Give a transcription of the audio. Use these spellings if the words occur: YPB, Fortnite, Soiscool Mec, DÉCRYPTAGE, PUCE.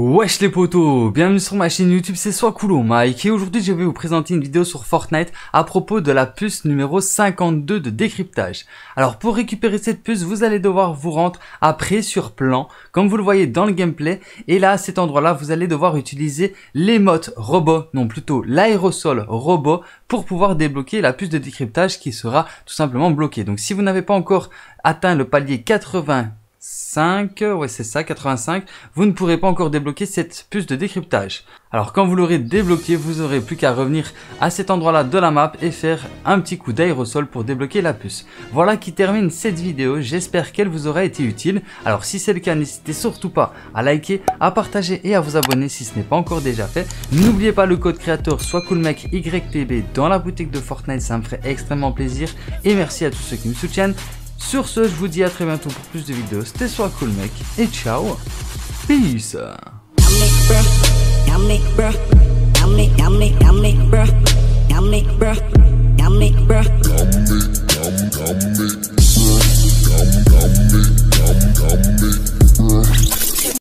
Wesh les potos, bienvenue sur ma chaîne YouTube, c'est Soiscool Mec et aujourd'hui je vais vous présenter une vidéo sur Fortnite à propos de la puce numéro 52 de décryptage. Alors pour récupérer cette puce, vous allez devoir vous rendre après sur plan, comme vous le voyez dans le gameplay, et là à cet endroit là vous allez devoir utiliser l'émote robot, non plutôt l'aérosol robot, pour pouvoir débloquer la puce de décryptage qui sera tout simplement bloquée. Donc si vous n'avez pas encore atteint le palier 85, ouais c'est ça, 85, vous ne pourrez pas encore débloquer cette puce de décryptage. Alors quand vous l'aurez débloqué, vous aurez plus qu'à revenir à cet endroit là de la map et faire un petit coup d'aérosol pour débloquer la puce. Voilà qui termine cette vidéo, j'espère qu'elle vous aura été utile. Alors si c'est le cas, n'hésitez surtout pas à liker, à partager et à vous abonner si ce n'est pas encore déjà fait. N'oubliez pas le code créateur SoisCoolMec YPB dans la boutique de Fortnite, ça me ferait extrêmement plaisir. Et merci à tous ceux qui me soutiennent. Sur ce, je vous dis à très bientôt pour plus de vidéos. C'était Soiscool Mec et ciao. Peace.